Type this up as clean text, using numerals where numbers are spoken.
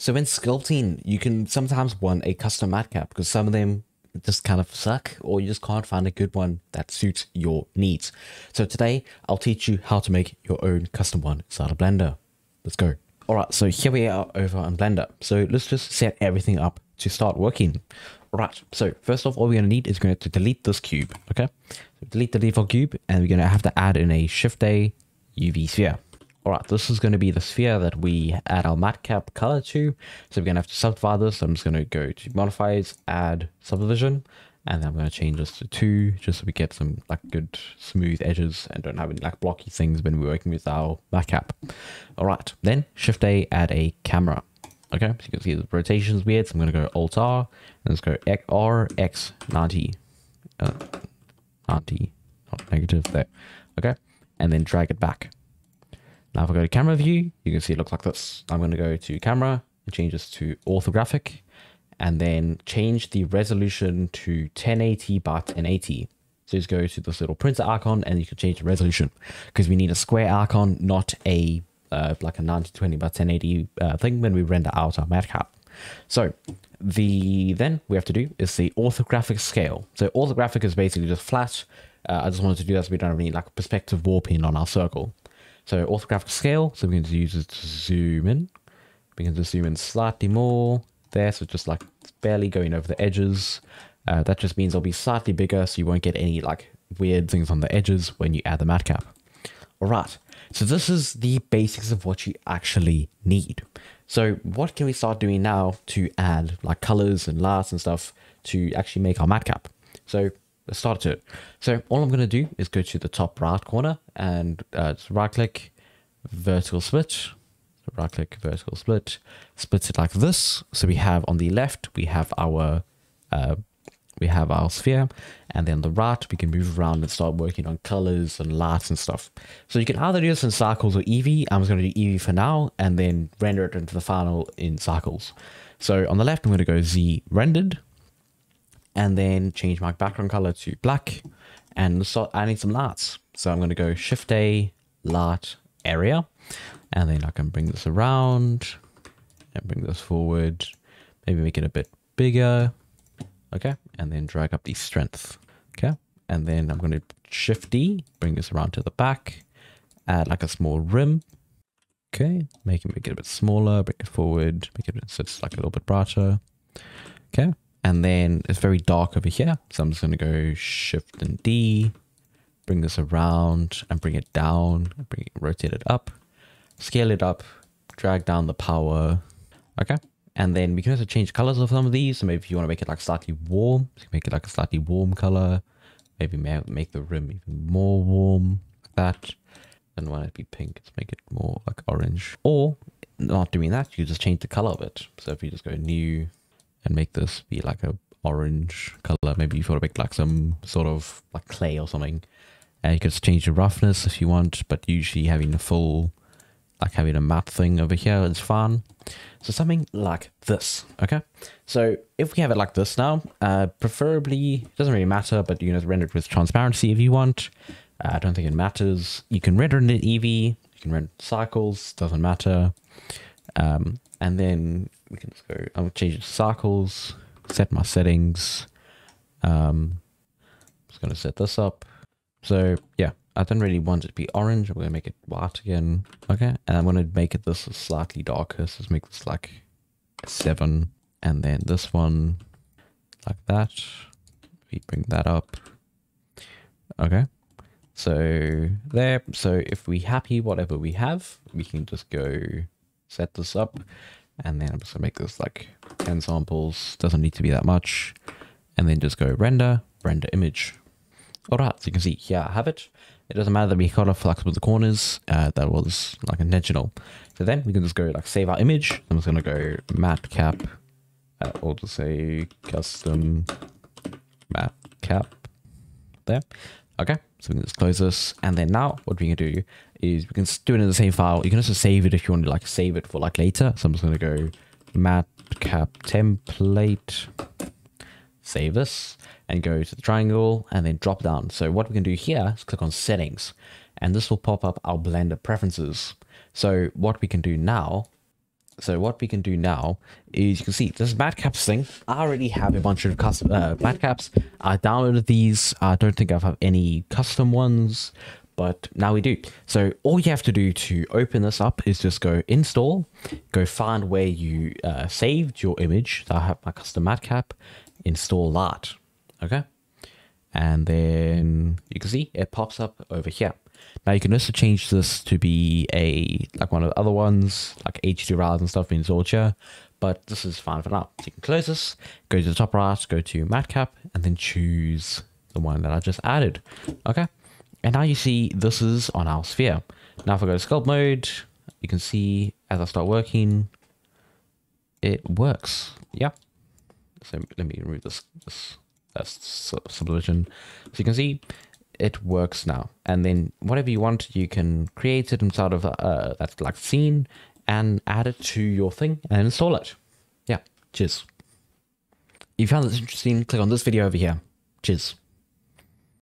So when sculpting, you can sometimes want a custom matcap because some of them just kind of suck, or you just can't find a good one that suits your needs. So today I'll teach you how to make your own custom one inside of Blender. Let's go. All right, so here we are over on Blender. So let's just set everything up to start working. All right, so first off, all we're gonna need is going to delete this cube, okay? So delete the default cube, and we're gonna have to add in a Shift A UV sphere. All right, this is gonna be the sphere that we add our matcap color to. So we're gonna have to subdivide this. So I'm just gonna go to modifiers, add subdivision, and then I'm gonna change this to 2, just so we get some like good smooth edges and don't have any like blocky things when we're working with our matcap. All right, then Shift A, add a camera. Okay, so you can see the rotation's weird. So I'm gonna go Alt R, and let's go R X 90, 90, not negative there. Okay, and then drag it back. Now if I go to camera view, you can see it looks like this. I'm going to go to camera and change this to orthographic, and then change the resolution to 1080 by 1080. So just go to this little printer icon and you can change the resolution, because we need a square icon, not a like a 1920 by 1080 thing when we render out our matcap. So then we have to do is the orthographic scale. So orthographic is basically just flat. I just wanted to do that so we don't have any like perspective warping on our circle. So orthographic scale, so we can just use it to zoom in. We can just zoom in slightly more there, so just like barely going over the edges. That just means it'll be slightly bigger, so you won't get any like weird things on the edges when you add the matcap. All right, so this is the basics of what you actually need. So what can we start doing now to add like colors and lights and stuff to actually make our matcap? So let's start it. So all I'm going to do is go to the top right corner and just right click, vertical split. So right click, vertical split, splits it like this. So we have on the left, we have our sphere, and then on the right, we can move around and start working on colors and lights and stuff. So you can either do this in Cycles or Eevee. I'm just going to do Eevee for now, and then render it into the final in Cycles. So on the left, I'm going to go Z rendered, and then change my background color to black, and let's start adding some lights. So I'm going to go Shift A, light area, and then I can bring this around and bring this forward, maybe make it a bit bigger. Okay, and then drag up the strength. Okay, and then I'm going to Shift D, bring this around to the back, add like a small rim. Okay, make it a bit smaller, bring it forward, make it so it's like a little bit brighter. Okay. And then it's very dark over here. So I'm just going to go Shift and D, bring this around and bring it down, rotate it up, scale it up, drag down the power. Okay. And then we can also change colors of some of these. So maybe if you want to make it like slightly warm, so you can make it like a slightly warm color. Maybe make the rim even more warm like that. And when it be pink, let's make it more like orange. Or not doing that, you just change the color of it. So if you just go new, and make this be like a orange color. Maybe you want to make like some sort of like clay or something. And you can change the roughness if you want, but usually having a full, like having a matte thing over here is fine. So something like this, okay? So if we have it like this now, preferably, it doesn't really matter, but you can just render it with transparency if you want. I don't think it matters. You can render it in Eevee, you can render Cycles, doesn't matter. And then we can just go, I'm going to change it to Cycles, set my settings. I'm just going to set this up. So yeah, I don't really want it to be orange. I'm going to make it white again. Okay. And I'm going to make it this slightly darker. So let's make this like 7. And then this one like that. We bring that up. Okay. So there. So if we're happy, whatever we have, we can just go set this up, and then I'm just gonna make this like 10 samples. Doesn't need to be that much, and then just go render, render image. All right, so you can see here I have it. It doesn't matter that we cut off like with the corners. That was like intentional. So then we can just go like save our image. I'm just gonna go matcap, or just say custom matcap there. Okay, so we can just close this, and then now what we can do is we can do it in the same file. You can also save it if you want to like save it for like later. So I'm just going to go matcap template, save this, and go to the triangle and then drop down. So what we can do here is click on settings, and this will pop up our Blender preferences. So what we can do now So what we can do now is, you can see this matcaps thing. I already have a bunch of custom matcaps. I downloaded these. I don't think I've had any custom ones, but now we do. So all you have to do to open this up is just go install, go find where you saved your image. So I have my custom matcap, install that. Okay. And then you can see it pops up over here. Now you can also change this to be a like one of the other ones, like HDRs and stuff being installed here, but this is fine for now. So you can close this, go to the top right, go to matcap, and then choose the one that I just added. Okay, and now you see this is on our sphere. Now if I go to sculpt mode, you can see as I start working, it works. Yeah. So let me remove this subdivision. So you can see it works now, and then whatever you want, you can create it inside of that like scene and add it to your thing and install it. Yeah, cheers. If you found this interesting, click on this video over here. Cheers.